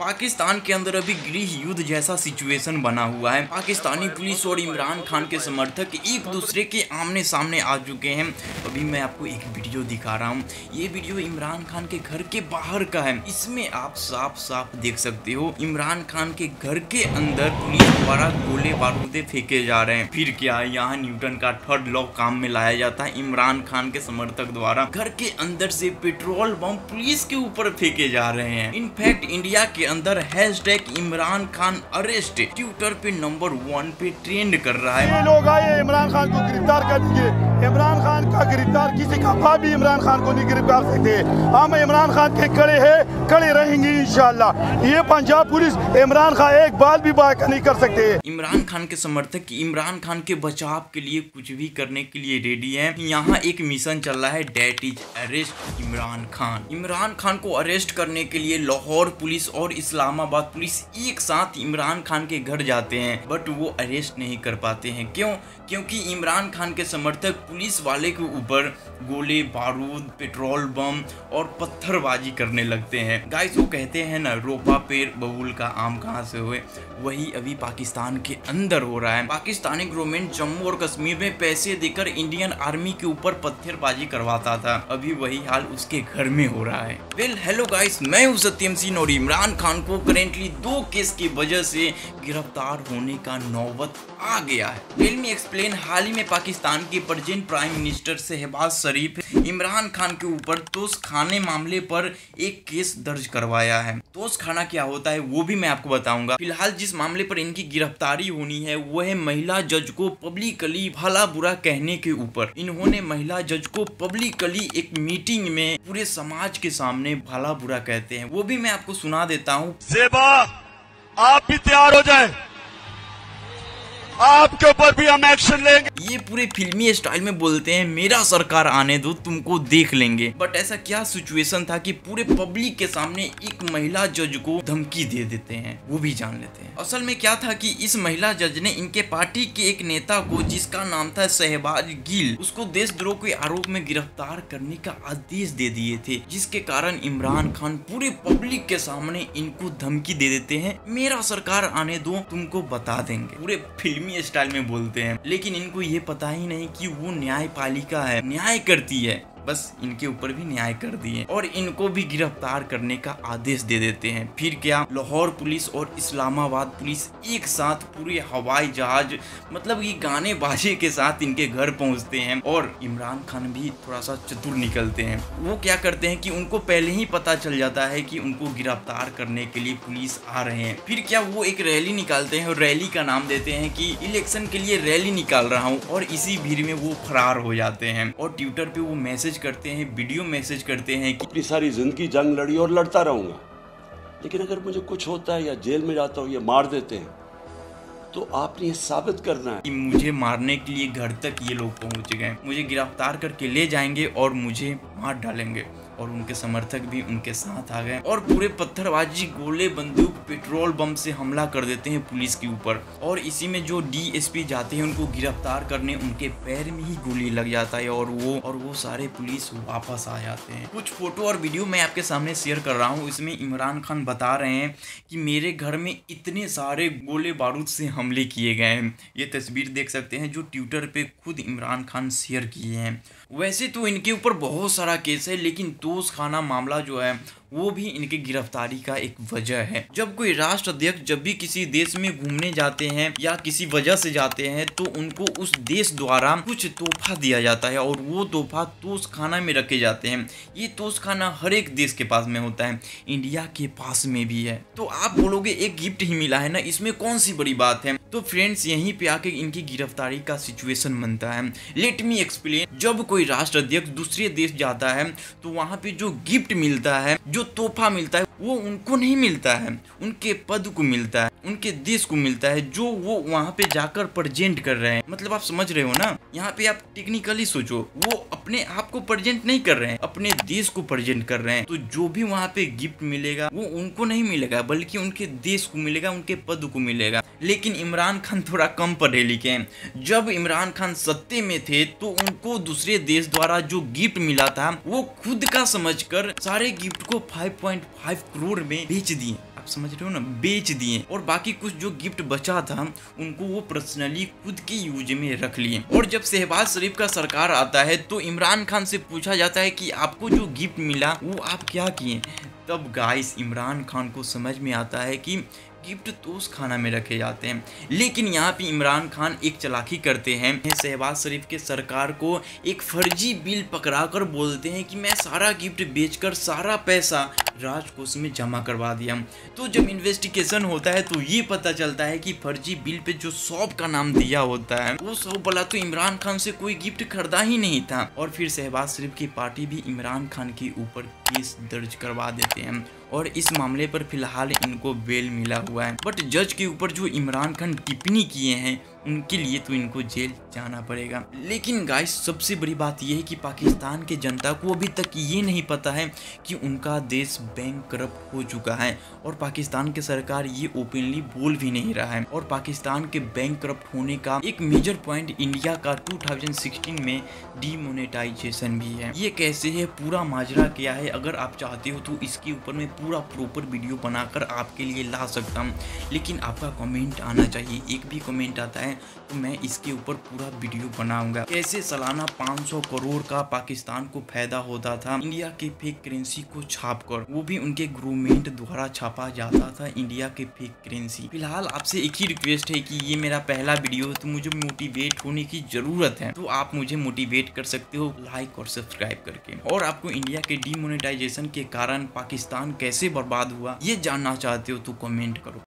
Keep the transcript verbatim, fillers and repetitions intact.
पाकिस्तान के अंदर अभी गृह युद्ध जैसा सिचुएशन बना हुआ है। पाकिस्तानी पुलिस और इमरान खान के समर्थक एक दूसरे के आमने सामने आ चुके हैं। अभी मैं आपको एक वीडियो दिखा रहा हूं। ये वीडियो इमरान खान के घर के बाहर का है। इसमें आप साफ साफ देख सकते हो इमरान खान के घर के अंदर पुलिस द्वारा गोले बारूदे फेंके जा रहे हैं। फिर क्या है, यहाँ न्यूटन का थर्ड लॉ काम में लाया जाता है। इमरान खान के समर्थक द्वारा घर के अंदर से पेट्रोल बम पुलिस के ऊपर फेंके जा रहे हैं। इनफैक्ट इंडिया के अंदर hashtag Imran Khan arrest Twitter पे नंबर वन पे ट्रेंड कर रहा है। ये लोग आए इमरान खान को गिरफ्तार कर लिए। इमरान खान का गिरफ्तार किसी का बाप भी इमरान खान को नहीं गिरफ्तार सकते। हम इमरान खान के कड़े हैं, कड़े रहेंगे इंशाल्लाह। ये पंजाब पुलिस इमरान खान एक बार भी बात नहीं कर सकते। इमरान खान के समर्थक इमरान खान के बचाव के लिए कुछ भी करने के लिए रेडी है। यहाँ एक मिशन चल रहा है, date is arrest Imran Khan. Imran Khan को अरेस्ट करने के लिए लाहौर पुलिस और इस्लामाबाद पुलिस एक साथ इमरान खान के घर जाते हैं, बट वो अरेस्ट नहीं कर पाते हैं। क्यों? क्योंकि इमरान खान के समर्थक पुलिस वाले के ऊपर गोले बारूद, पेट्रोल बम और पत्थरबाजी करने लगते हैं। गाइस, वो कहते हैं ना, रोपा पेड़ बबूल का आम कहाँ से हुए, वही अभी पाकिस्तान के अंदर हो रहा है। पाकिस्तानी गवर्नमेंट जम्मू और कश्मीर में पैसे देकर इंडियन आर्मी के ऊपर पत्थरबाजी करवाता था, अभी वही हाल उसके घर में हो रहा है। वेल हेलो गाइस, मैं हूँ सत्यम सिंह और इमरान खान को करेंटली दो केस की वजह से गिरफ्तार होने का नौबत आ गया है। Let me explain. हाल ही में पाकिस्तान के present prime minister Shahbaz Sharif Imran Khan के ऊपर तोशखाना मामले पर एक केस दर्ज करवाया है। तोशखाना क्या होता है वो भी मैं आपको बताऊंगा। फिलहाल जिस मामले पर इनकी गिरफ्तारी होनी है वो है महिला जज को पब्लिकली भला बुरा कहने के ऊपर। इन्होंने महिला जज को पब्लिकली एक मीटिंग में पूरे समाज के सामने भला बुरा कहते हैं, वो भी मैं आपको सुना देता हूँ। ज़ेबा, आप भी तैयार हो जाए, आपके ऊपर भी हम एक्शन लेंगे। ये पूरे फिल्मी स्टाइल में बोलते हैं, मेरा सरकार आने दो, तुमको देख लेंगे। बट ऐसा क्या सिचुएशन था कि पूरे पब्लिक के सामने एक महिला जज को धमकी दे देते हैं, वो भी जान लेते हैं। असल में क्या था कि इस महिला जज ने इनके पार्टी के एक नेता को, जिसका नाम था शहबाज गिल, उसको देशद्रोह के आरोप में गिरफ्तार करने का आदेश दे दिए थे, जिसके कारण इमरान खान पूरे पब्लिक के सामने इनको धमकी दे देते हैं, मेरा सरकार आने दो, तुमको बता देंगे। पूरे फिल्म स्टाइल में बोलते हैं, लेकिन इनको ये पता ही नहीं कि वो न्यायपालिका है, न्याय करती है। बस इनके ऊपर भी न्याय कर दिए और इनको भी गिरफ्तार करने का आदेश दे देते हैं। फिर क्या, लाहौर पुलिस और इस्लामाबाद पुलिस एक साथ पूरे हवाई जहाज, मतलब ये गाने बाजे के साथ इनके घर पहुंचते हैं। और इमरान खान भी थोड़ा सा चतुर निकलते हैं। वो क्या करते हैं कि उनको पहले ही पता चल जाता है कि उनको गिरफ्तार करने के लिए पुलिस आ रहे हैं। फिर क्या, वो एक रैली निकालते हैं और रैली का नाम देते हैं कि इलेक्शन के लिए रैली निकाल रहा हूँ, और इसी भीड़ में वो फरार हो जाते हैं। और ट्विटर पे वो मैसेज करते हैं, वीडियो मैसेज करते हैं कि अपनी सारी जिंदगी जंग लड़ी और लड़ता रहूंगा, लेकिन अगर मुझे कुछ होता है या जेल में जाता हूं या मार देते हैं तो आपने ये साबित करना है कि मुझे मारने के लिए घर तक ये लोग पहुंच गए, मुझे गिरफ्तार करके ले जाएंगे और मुझे मार डालेंगे। और उनके समर्थक भी उनके साथ आ गए और पूरे पत्थरबाजी, गोले बंदूक, पेट्रोल बम से हमला कर देते हैं पुलिस के ऊपर। और इसी में जो डीएसपी जाते हैं उनको गिरफ्तार करने, उनके पैर में ही गोली लग जाता है और वो और वो सारे पुलिस वापस आ जाते हैं। कुछ फोटो और वीडियो मैं आपके सामने शेयर कर रहा हूँ। इसमें इमरान खान बता रहे हैं कि मेरे घर में इतने सारे गोले बारूद से हमले किए गए हैं। ये तस्वीर देख सकते हैं जो ट्विटर पे खुद इमरान खान शेयर किए हैं। वैसे तो इनके ऊपर बहुत सारा केस है, लेकिन तोशखाना मामला जो है वो भी इनकी गिरफ्तारी का एक वजह है। जब कोई राष्ट्र अध्यक्ष जब भी किसी देश में घूमने जाते हैं या किसी वजह से जाते हैं तो उनको उस देश द्वारा कुछ तोहफा दिया जाता है और वो तोहफा तोशखाना में रखे जाते हैं। ये तोशखाना हर एक देश के पास में होता है, इंडिया के पास में भी है। तो आप बोलोगे एक गिफ्ट ही मिला है ना, इसमें कौन सी बड़ी बात है। तो फ्रेंड्स, यहीं पे आके इनकी गिरफ्तारी का सिचुएशन बनता है। Let me explain. जब कोई राष्ट्र अध्यक्ष दूसरे देश जाता है तो वहाँ पे जो गिफ्ट मिलता है, जो तोहफा मिलता है, वो उनको नहीं मिलता है, उनके पद को मिलता है, उनके देश को मिलता है जो वो वहाँ पे जाकर प्रेजेंट कर रहे हैं। मतलब आप समझ रहे हो ना, यहाँ पे आप टेक्निकली सोचो, वो अपने आप को प्रेजेंट नहीं कर रहे हैं, अपने देश को प्रेजेंट कर रहे हैं। तो जो भी वहाँ पे गिफ्ट मिलेगा वो उनको नहीं मिलेगा, बल्कि उनके देश को मिलेगा, उनके पद को मिलेगा। लेकिन इमरान खान थोड़ा कम पढ़े लिखे हैं। जब इमरान खान सत्ते में थे तो उनको दूसरे देश द्वारा जो गिफ्ट मिला था वो खुद का समझ कर सारे गिफ्ट को फाइव पॉइंट फाइव करोड़ में बेच दिए। आप समझ रहे हो ना, बेच दिए और बाकी कुछ जो गिफ्ट बचा था उनको वो पर्सनली खुद के यूज में रख लिए। और जब शहबाज शरीफ का सरकार आता है तो इमरान खान से पूछा जाता है कि आपको जो गिफ्ट मिला वो आप क्या किए, तब गाइस इमरान खान को समझ में आता है कि गिफ्ट तोश खाना में रखे जाते हैं। लेकिन यहाँ पे इमरान खान एक चालाकी करते हैं, शहबाज शरीफ के सरकार को एक फर्जी बिल पकड़ाकर बोलते हैं कि मैं सारा गिफ्ट बेचकर सारा पैसा राजकोष में जमा करवा दिया। तो जब इन्वेस्टिगेशन होता है तो ये पता चलता है कि फर्जी बिल पे जो शॉप का नाम दिया होता है वो शॉप वाला तो इमरान खान से कोई गिफ्ट खरीदा ही नहीं था। और फिर शहबाज शरीफ की पार्टी भी इमरान खान के ऊपर केस दर्ज करवा देते हैं और इस मामले पर फिलहाल इनको बेल मिला हुआ है। बट जज के ऊपर जो इमरान खान टिप्पणी किए हैं उनके लिए तो इनको जेल जाना पड़ेगा। लेकिन गाइस सबसे बड़ी बात यह है कि पाकिस्तान के जनता को अभी तक ये नहीं पता है कि उनका देश बैंक करप्ट हो चुका है और पाकिस्तान की सरकार ये ओपनली बोल भी नहीं रहा है। और पाकिस्तान के बैंक करप्ट होने का एक मेजर पॉइंट इंडिया का टू थाउजेंड सिक्सटीन में डीमोनेटाइजेशन भी है। ये कैसे है, पूरा माजरा क्या है, अगर आप चाहते हो तो इसके ऊपर मैं पूरा प्रॉपर वीडियो बनाकर आपके लिए ला सकता हूँ, लेकिन आपका कमेंट आना चाहिए। एक भी कमेंट आता है तो मैं इसके ऊपर पूरा वीडियो बनाऊंगा। कैसे सालाना पाँच सौ करोड़ का पाकिस्तान को फायदा होता था इंडिया के फेक करेंसी को छापकर, वो भी उनके गवर्नमेंट द्वारा छापा जाता था इंडिया के फेक करेंसी। फिलहाल आपसे एक ही रिक्वेस्ट है कि ये मेरा पहला वीडियो है तो मुझे मोटिवेट होने की जरूरत है, तो आप मुझे मोटिवेट कर सकते हो लाइक और सब्सक्राइब करके। और आपको इंडिया के डीमोनेटाइजेशन के कारण पाकिस्तान कैसे बर्बाद हुआ ये जानना चाहते हो तो कमेंट करो।